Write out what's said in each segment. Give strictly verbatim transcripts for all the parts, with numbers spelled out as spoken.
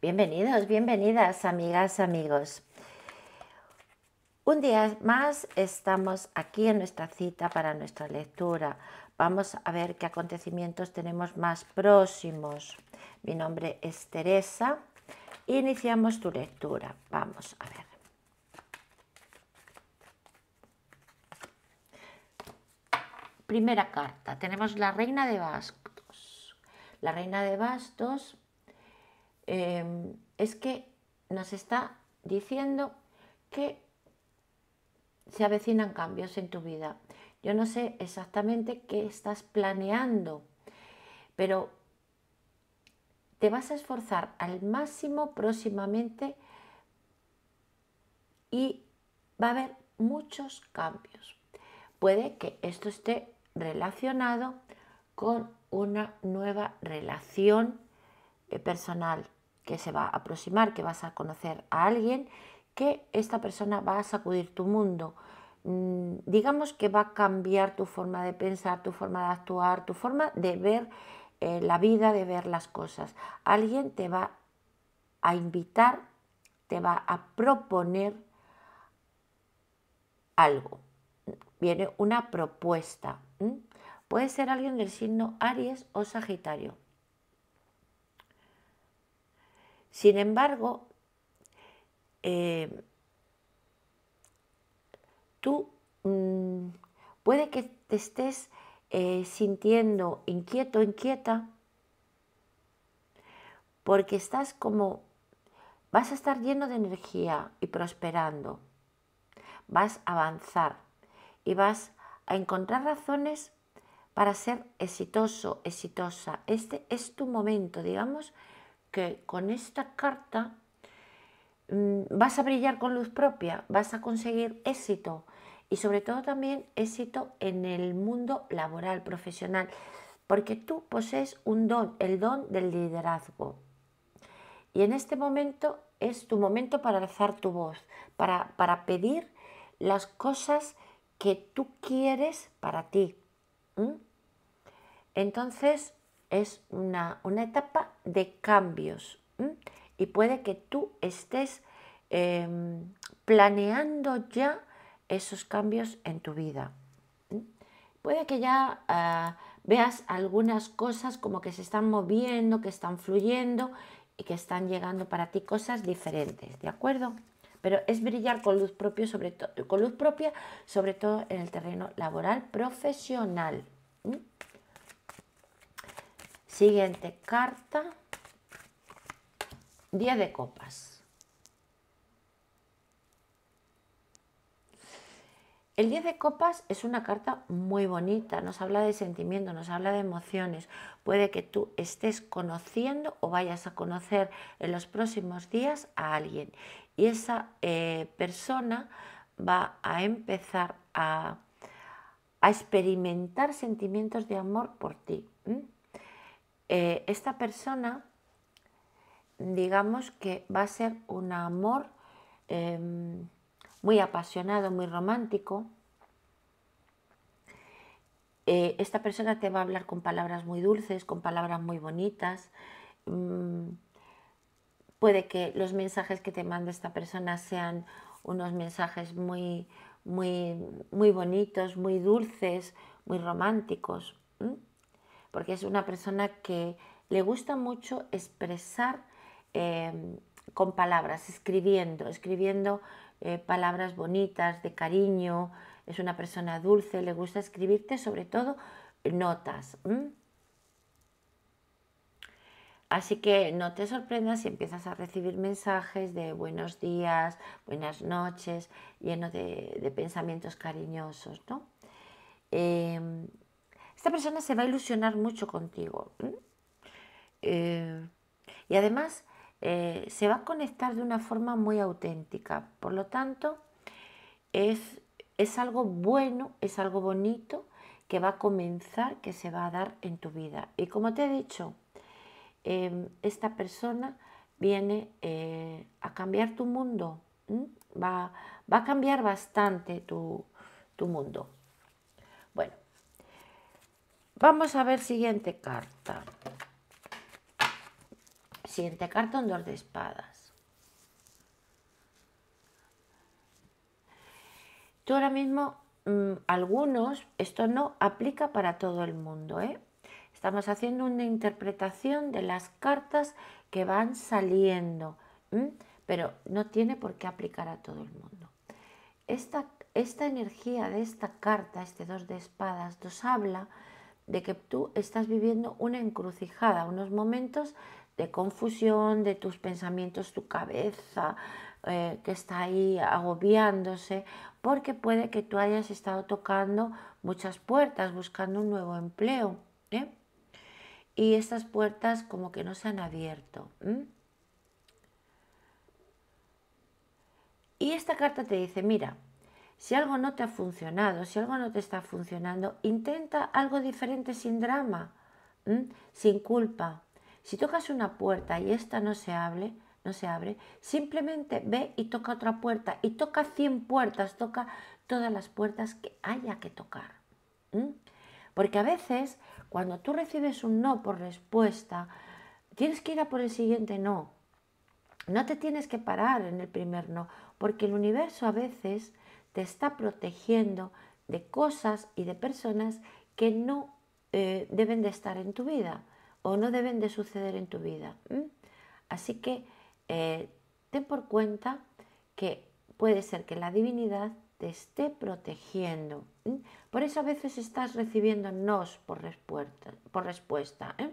Bienvenidos, bienvenidas, amigas, amigos. Un día más estamos aquí en nuestra cita para nuestra lectura. Vamos a ver qué acontecimientos tenemos más próximos. Mi nombre es Teresa. Iniciamos tu lectura. Vamos a ver. Primera carta. Tenemos la Reina de Bastos. La Reina de Bastos Eh, es que nos está diciendo que se avecinan cambios en tu vida. Yo no sé exactamente qué estás planeando, pero te vas a esforzar al máximo próximamente y va a haber muchos cambios. Puede que esto esté relacionado con una nueva relación personal que se va a aproximar, que vas a conocer a alguien, que esta persona va a sacudir tu mundo. Digamos que va a cambiar tu forma de pensar, tu forma de actuar, tu forma de ver eh, la vida, de ver las cosas. Alguien te va a invitar, te va a proponer algo. Viene una propuesta. ¿Mm? Puede ser alguien del signo Aries o Sagitario. Sin embargo, eh, tú mmm, puede que te estés eh, sintiendo inquieto, inquieta, porque estás como, vas a estar lleno de energía y prosperando, vas a avanzar y vas a encontrar razones para ser exitoso, exitosa. Este es tu momento, digamos, que con esta carta mmm, vas a brillar con luz propia, vas a conseguir éxito y sobre todo también éxito en el mundo laboral, profesional, porque tú posees un don, el don del liderazgo. Y en este momento es tu momento para alzar tu voz, para, para pedir las cosas que tú quieres para ti. ¿Mm? Entonces, es una, una etapa de cambios, ¿m? Y puede que tú estés eh, planeando ya esos cambios en tu vida. ¿M? Puede que ya eh, veas algunas cosas como que se están moviendo, que están fluyendo y que están llegando para ti cosas diferentes, ¿de acuerdo? Pero es brillar con luz propia, sobre todo, con luz propia, sobre todo en el terreno laboral, profesional. ¿M? Siguiente carta, diez de copas. El diez de copas es una carta muy bonita, nos habla de sentimientos, nos habla de emociones. Puede que tú estés conociendo o vayas a conocer en los próximos días a alguien y esa eh, persona va a empezar a, a experimentar sentimientos de amor por ti. ¿Mm? Eh, esta persona, digamos que va a ser un amor eh, muy apasionado, muy romántico. Eh, esta persona te va a hablar con palabras muy dulces, con palabras muy bonitas. Mm, puede que los mensajes que te mande esta persona sean unos mensajes muy, muy, muy bonitos, muy dulces, muy románticos. ¿Mm? Porque es una persona que le gusta mucho expresar eh, con palabras, escribiendo, escribiendo eh, palabras bonitas, de cariño. Es una persona dulce, le gusta escribirte sobre todo notas. ¿Mm? Así que no te sorprendas si empiezas a recibir mensajes de buenos días, buenas noches, lleno de, de pensamientos cariñosos, ¿no? Eh, Esta persona se va a ilusionar mucho contigo. Eh, y además eh, se va a conectar de una forma muy auténtica. Por lo tanto, es, es algo bueno, es algo bonito que va a comenzar, que se va a dar en tu vida. Y como te he dicho, eh, esta persona viene eh, a cambiar tu mundo. ¿Mm? Va, va a cambiar bastante tu, tu mundo. Bueno. Vamos a ver siguiente carta. siguiente carta un dos de espadas. Tú ahora mismo, mmm, algunos, esto no aplica para todo el mundo, ¿eh? Estamos haciendo una interpretación de las cartas que van saliendo, ¿eh? Pero no tiene por qué aplicar a todo el mundo. Esta, esta energía de esta carta, este dos de espadas, nos habla de que tú estás viviendo una encrucijada, unos momentos de confusión, de tus pensamientos, tu cabeza eh, que está ahí agobiándose, porque puede que tú hayas estado tocando muchas puertas, buscando un nuevo empleo, ¿eh? Y estas puertas como que no se han abierto, ¿eh? Y esta carta te dice, mira, si algo no te ha funcionado, si algo no te está funcionando, intenta algo diferente sin drama, ¿m? Sin culpa. Si tocas una puerta y esta no se abre, no se abre, simplemente ve y toca otra puerta, y toca cien puertas, toca todas las puertas que haya que tocar. ¿M? Porque a veces, cuando tú recibes un no por respuesta, tienes que ir a por el siguiente no. No te tienes que parar en el primer no, porque el universo a veces te está protegiendo de cosas y de personas que no eh, deben de estar en tu vida o no deben de suceder en tu vida. ¿Mm? Así que eh, ten por cuenta que puede ser que la divinidad te esté protegiendo. ¿Mm? Por eso a veces estás recibiendo nos por respuesta, por respuesta, ¿eh?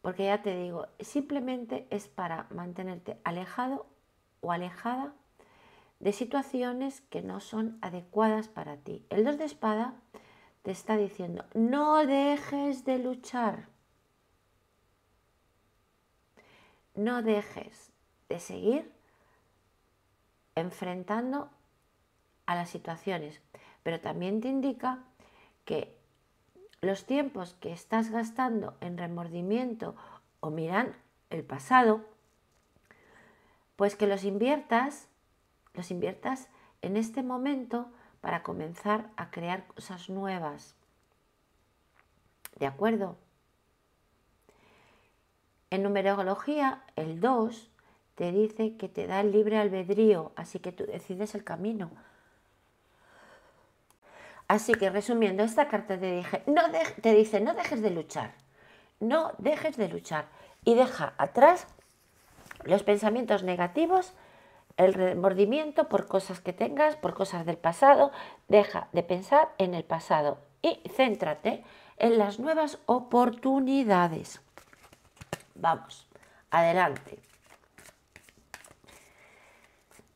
Porque ya te digo, simplemente es para mantenerte alejado o alejada de situaciones que no son adecuadas para ti. El dos de espada te está diciendo, no dejes de luchar, no dejes de seguir enfrentando a las situaciones, pero también te indica que los tiempos que estás gastando en remordimiento o miran el pasado, pues que los inviertas, los inviertas en este momento para comenzar a crear cosas nuevas. ¿De acuerdo? En numerología, el dos te dice que te da el libre albedrío, así que tú decides el camino. Así que resumiendo, esta carta te, dije, no de, te dice no dejes de luchar, no dejes de luchar y deja atrás los pensamientos negativos, el remordimiento por cosas que tengas, por cosas del pasado. Deja de pensar en el pasado y céntrate en las nuevas oportunidades. Vamos, adelante.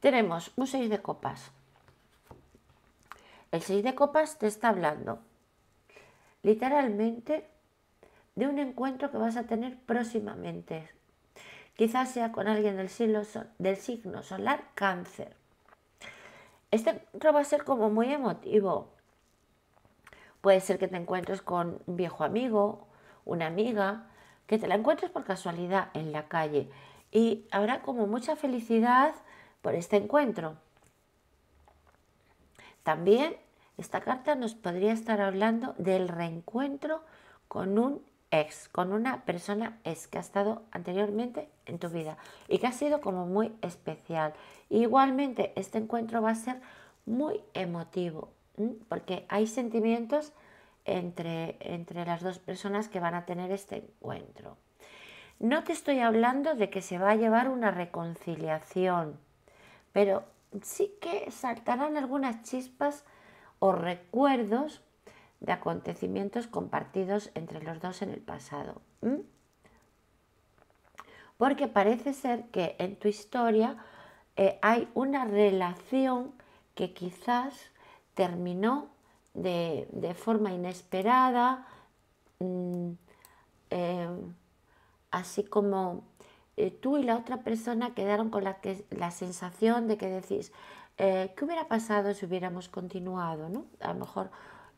Tenemos un seis de copas. El seis de copas te está hablando literalmente de un encuentro que vas a tener próximamente. Quizás sea con alguien del signo, del signo solar Cáncer. Este encuentro va a ser como muy emotivo. Puede ser que te encuentres con un viejo amigo, una amiga, que te la encuentres por casualidad en la calle. Y habrá como mucha felicidad por este encuentro. También esta carta nos podría estar hablando del reencuentro con un ex, con una persona ex que ha estado anteriormente en tu vida y que ha sido como muy especial. Igualmente este encuentro va a ser muy emotivo, ¿m? Porque hay sentimientos entre, entre las dos personas que van a tener este encuentro. No te estoy hablando de que se va a llevar una reconciliación, pero sí que saltarán algunas chispas o recuerdos de acontecimientos compartidos entre los dos en el pasado. ¿Mm? Porque parece ser que en tu historia eh, hay una relación que quizás terminó de, de forma inesperada, mmm, eh, así como eh, tú y la otra persona quedaron con la, que, la sensación de que decís, eh, ¿qué hubiera pasado si hubiéramos continuado? ¿No? A lo mejor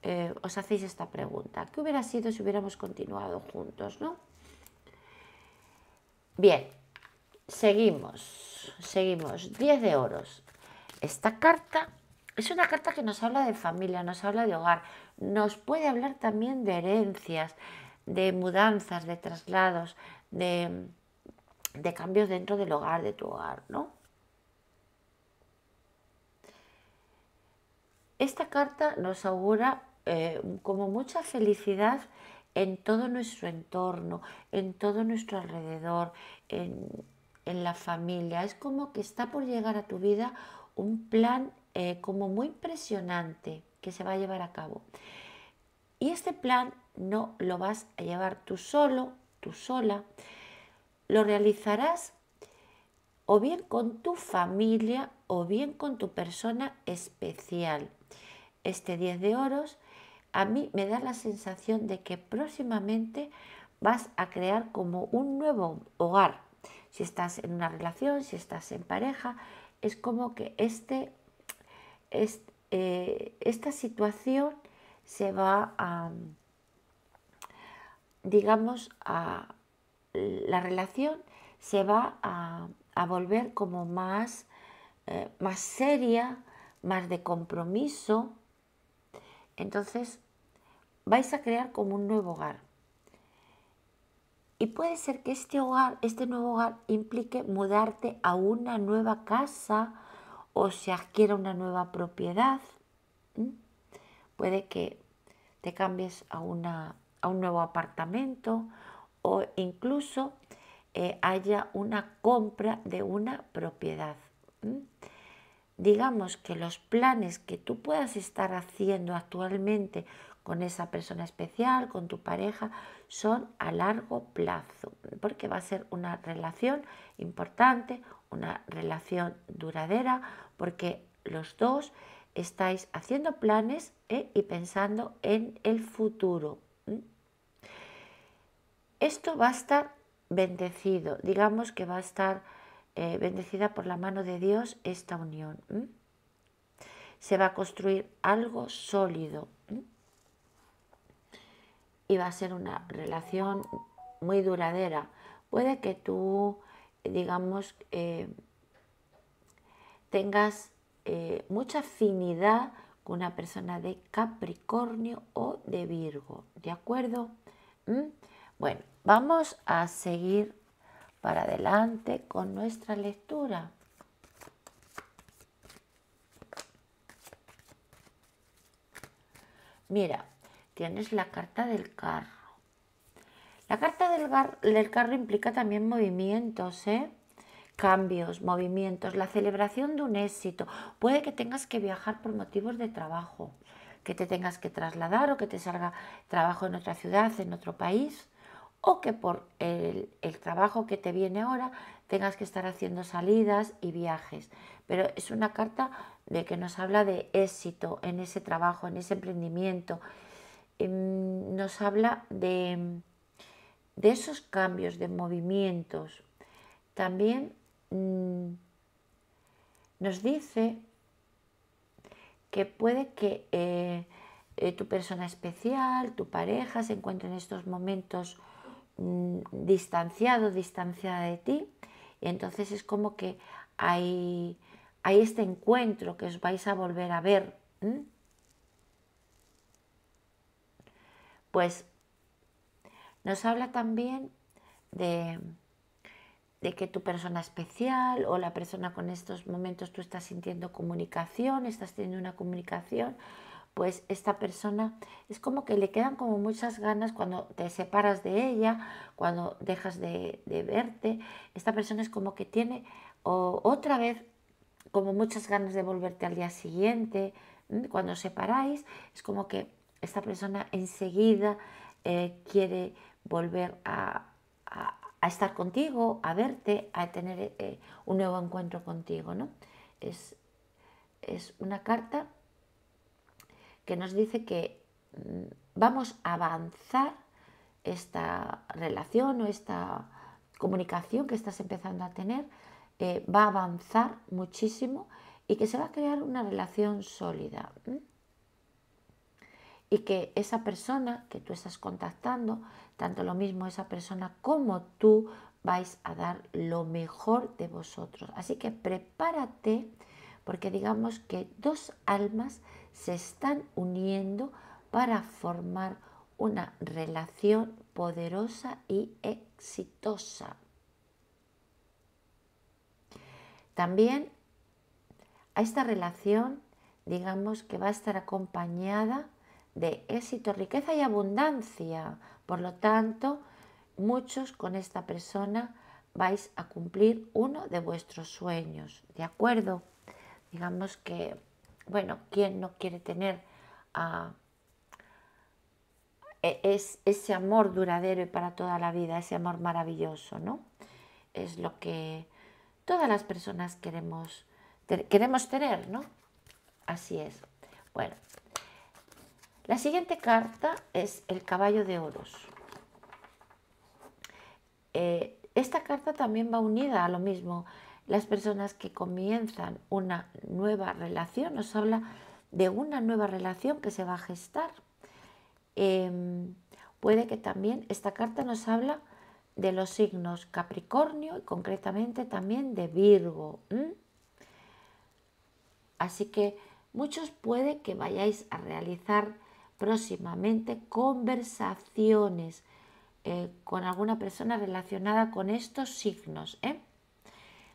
Eh, os hacéis esta pregunta, ¿qué hubiera sido si hubiéramos continuado juntos, no? Bien, seguimos, seguimos, diez de oros. Esta carta es una carta que nos habla de familia, nos habla de hogar, nos puede hablar también de herencias, de mudanzas, de traslados, de, de cambios dentro del hogar, de tu hogar, ¿no? Esta carta nos augura eh, como mucha felicidad en todo nuestro entorno, en todo nuestro alrededor, en, en la familia. Es como que está por llegar a tu vida un plan eh, como muy impresionante que se va a llevar a cabo. Y este plan no lo vas a llevar tú solo, tú sola. Lo realizarás o bien con tu familia o bien con tu persona especial. Este diez de oros a mí me da la sensación de que próximamente vas a crear como un nuevo hogar. Si estás en una relación, si estás en pareja, es como que este, este, eh, esta situación se va a, digamos, a, la relación se va a, a volver como más, eh, más seria, más de compromiso. Entonces vais a crear como un nuevo hogar. Y puede ser que este hogar, este nuevo hogar implique mudarte a una nueva casa o se adquiera una nueva propiedad. ¿Mm? Puede que te cambies a, una, a un nuevo apartamento o incluso eh, haya una compra de una propiedad. ¿Mm? Digamos que los planes que tú puedas estar haciendo actualmente con esa persona especial, con tu pareja, son a largo plazo, porque va a ser una relación importante, una relación duradera, porque los dos estáis haciendo planes ¿eh? y pensando en el futuro. Esto va a estar bendecido, digamos que va a estar eh, bendecida por la mano de Dios esta unión. ¿eh? Se va a construir algo sólido. ¿eh? Y va a ser una relación muy duradera. Puede que tú, digamos, eh, tengas eh, mucha afinidad con una persona de Capricornio o de Virgo, ¿de acuerdo? ¿Mm? Bueno, vamos a seguir para adelante con nuestra lectura. Mira, tienes la carta del carro. La carta del, del carro implica también movimientos, ¿eh? cambios, movimientos, la celebración de un éxito. Puede que tengas que viajar por motivos de trabajo, que te tengas que trasladar o que te salga trabajo en otra ciudad, en otro país, o que por el, el trabajo que te viene ahora tengas que estar haciendo salidas y viajes. Pero es una carta de que nos habla de éxito en ese trabajo, en ese emprendimiento. Nos habla de, de esos cambios, de movimientos. También mmm, nos dice que puede que eh, eh, tu persona especial, tu pareja, se encuentre en estos momentos mmm, distanciado, distanciada de ti. Y entonces es como que hay, hay este encuentro que os vais a volver a ver. ¿eh? Pues nos habla también de, de que tu persona especial o la persona con estos momentos tú estás sintiendo comunicación, estás teniendo una comunicación, pues esta persona es como que le quedan como muchas ganas cuando te separas de ella, cuando dejas de, de verte. Esta persona es como que tiene o, otra vez como muchas ganas de volverte al día siguiente. Cuando os separáis es como que esta persona enseguida eh, quiere volver a, a, a estar contigo, a verte, a tener eh, un nuevo encuentro contigo, ¿no? Es, es una carta que nos dice que mm, vamos a avanzar esta relación o esta comunicación que estás empezando a tener, eh, va a avanzar muchísimo y que se va a crear una relación sólida, ¿eh? y que esa persona que tú estás contactando, tanto lo mismo esa persona como tú, vais a dar lo mejor de vosotros. Así que prepárate, porque digamos que dos almas se están uniendo para formar una relación poderosa y exitosa. También a esta relación, digamos que va a estar acompañada de éxito, riqueza y abundancia. Por lo tanto, muchos con esta persona vais a cumplir uno de vuestros sueños, ¿de acuerdo? Digamos que, bueno, ¿quién no quiere tener uh, es, ese amor duradero y para toda la vida, ese amor maravilloso, ¿no? Es lo que todas las personas queremos, te, queremos tener, ¿no? Así es. Bueno, la siguiente carta es el caballo de oros. Eh, esta carta también va unida a lo mismo. Las personas que comienzan una nueva relación, nos habla de una nueva relación que se va a gestar. Eh, puede que también esta carta nos habla de los signos Capricornio y concretamente también de Virgo. ¿Mm? Así que muchos puede que vayáis a realizar próximamente conversaciones eh, con alguna persona relacionada con estos signos, ¿eh?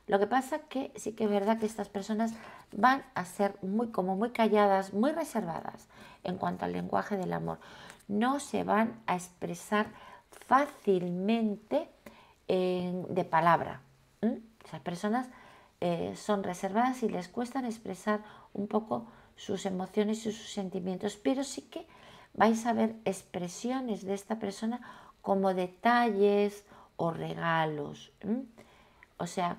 Lo que pasa que sí que es verdad que estas personas van a ser muy, como muy calladas, muy reservadas en cuanto al lenguaje del amor. No se van a expresar fácilmente eh, de palabra. ¿Mm? Esas personas eh, son reservadas y les cuesta expresar un poco sus emociones y sus sentimientos, pero sí que vais a ver expresiones de esta persona como detalles o regalos. ¿Mm? O sea...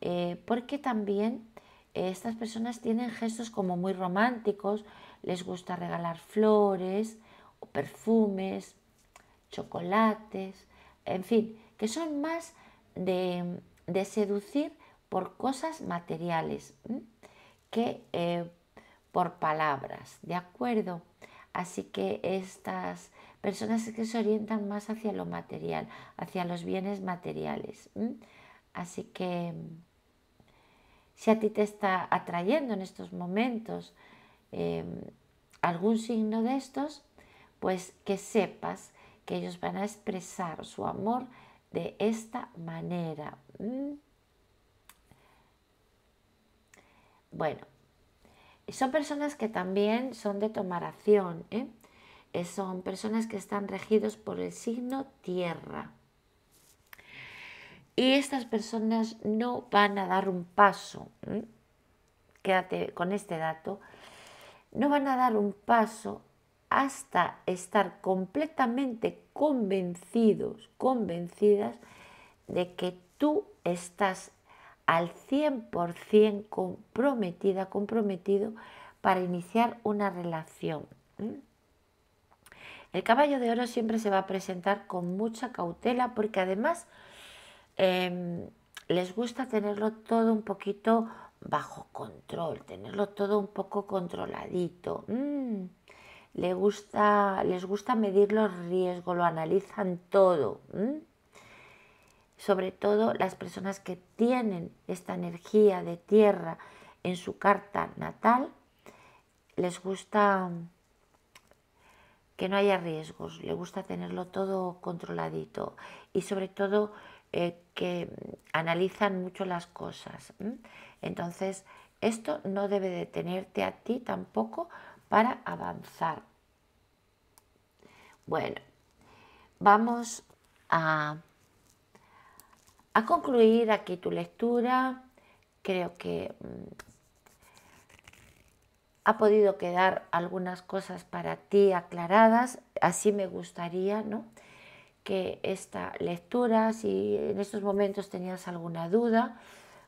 Eh, porque también eh, estas personas tienen gestos como muy románticos, les gusta regalar flores, o perfumes, chocolates, en fin, que son más de, de seducir por cosas materiales ¿m? que eh, por palabras, ¿de acuerdo? Así que estas personas es que se orientan más hacia lo material, hacia los bienes materiales. ¿M? Así que... Si a ti te está atrayendo en estos momentos eh, algún signo de estos, pues que sepas que ellos van a expresar su amor de esta manera. Bueno, son personas que también son de tomar acción, ¿eh? Son personas que están regidos por el signo tierra. Y estas personas no van a dar un paso, ¿eh? Quédate con este dato, no van a dar un paso hasta estar completamente convencidos, convencidas de que tú estás al cien por cien comprometida, comprometido para iniciar una relación. ¿eh? El caballo de oro siempre se va a presentar con mucha cautela porque además... Eh, les gusta tenerlo todo un poquito bajo control, tenerlo todo un poco controladito. Mm, les gusta, les gusta medir los riesgos, lo analizan todo. Mm. Sobre todo las personas que tienen esta energía de tierra en su carta natal, les gusta que no haya riesgos, les gusta tenerlo todo controladito y sobre todo... Eh, que analizan mucho las cosas. Entonces, esto no debe detenerte a ti tampoco para avanzar. Bueno, vamos a, a concluir aquí tu lectura. Creo que mm, ha podido quedar algunas cosas para ti aclaradas. Así me gustaría, ¿no?, que esta lectura, si en estos momentos tenías alguna duda,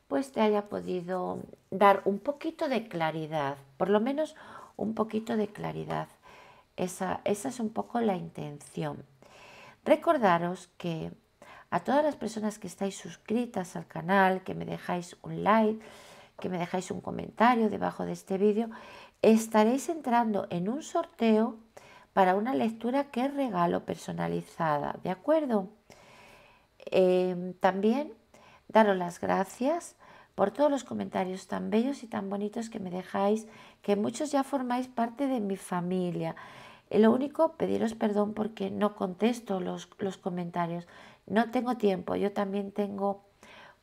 pues te haya podido dar un poquito de claridad, por lo menos un poquito de claridad. Esa, esa es un poco la intención. Recordaros que a todas las personas que estáis suscritas al canal, que me dejáis un like, que me dejáis un comentario debajo de este vídeo, estaréis entrando en un sorteo para una lectura que es regalo personalizada, ¿de acuerdo? Eh, también daros las gracias por todos los comentarios tan bellos y tan bonitos que me dejáis, que muchos ya formáis parte de mi familia. Lo único, pediros perdón porque no contesto los, los comentarios. No tengo tiempo, yo también tengo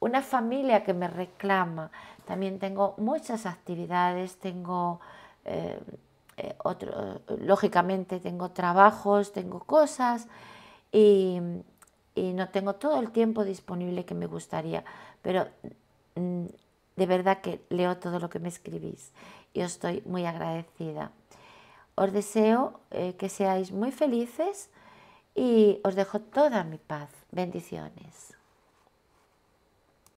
una familia que me reclama, también tengo muchas actividades, tengo, eh, otro, lógicamente tengo trabajos, tengo cosas y, y no tengo todo el tiempo disponible que me gustaría, pero mm, de verdad que leo todo lo que me escribís y os estoy muy agradecida. Os deseo eh, que seáis muy felices y os dejo toda mi paz. Bendiciones.